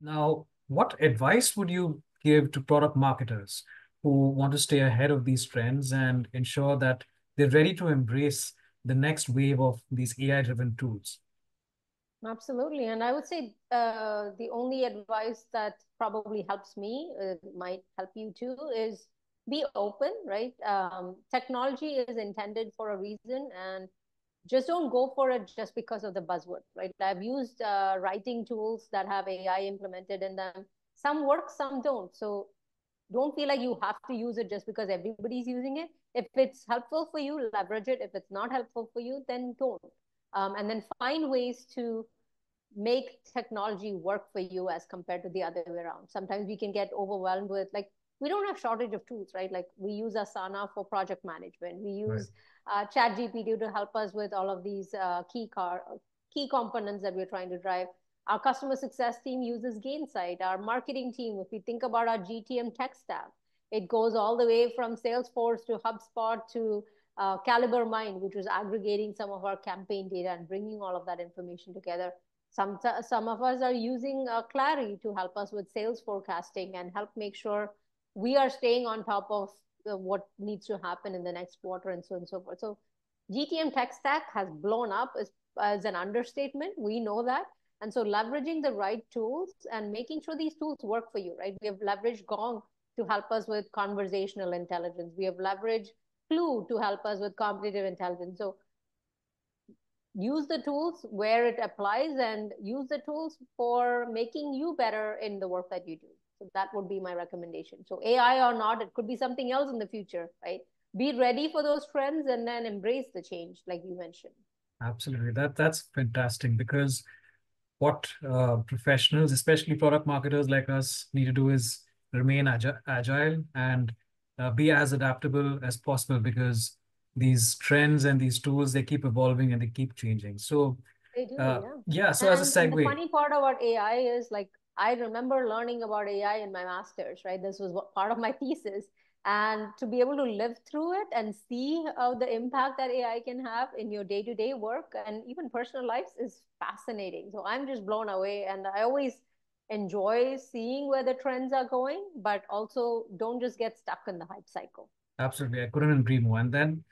Now, what advice would you give to product marketers who want to stay ahead of these trends and ensure that they're ready to embrace the next wave of these AI-driven tools? Absolutely. And I would say the only advice that probably helps me, might help you too, is be open, right? Technology is intended for a reason, and just don't go for it just because of the buzzword, right? I've used writing tools that have AI implemented in them. Some work, some don't. So don't feel like you have to use it just because everybody's using it. If it's helpful for you, leverage it. If it's not helpful for you, then don't. And then find ways to make technology work for you as compared to the other way around. Sometimes we can get overwhelmed with, like, we don't have shortage of tools, right? Like, we use Asana for project management. We use ChatGPT to help us with all of these key components that we're trying to drive. Our customer success team uses Gainsight. Our marketing team, if we think about our GTM tech stack, it goes all the way from Salesforce to HubSpot to CaliberMind, which was aggregating some of our campaign data and bringing all of that information together. Some of us are using Clary to help us with sales forecasting and help make sure we are staying on top of what needs to happen in the next quarter and so forth. So GTM tech stack has blown up as an understatement. We know that. And so leveraging the right tools and making sure these tools work for you, right? We have leveraged Gong to help us with conversational intelligence. We have leveraged Clue to help us with competitive intelligence. So use the tools where it applies and use the tools for making you better in the work that you do. So that would be my recommendation. So AI or not, it could be something else in the future, right? Be ready for those trends and then embrace the change, like you mentioned. Absolutely. That's fantastic, because what professionals, especially product marketers like us, need to do is remain agile and be as adaptable as possible, because these trends and these tools, they keep evolving and they keep changing. So they do, yeah. So and, as a segue, the funny part about AI is, like, I remember learning about AI in my master's, right? This was part of my thesis. And to be able to live through it and see how the impact that AI can have in your day-to-day work and even personal lives is fascinating. So I'm just blown away. And I always enjoy seeing where the trends are going, but also don't just get stuck in the hype cycle. Absolutely. I couldn't agree more. And then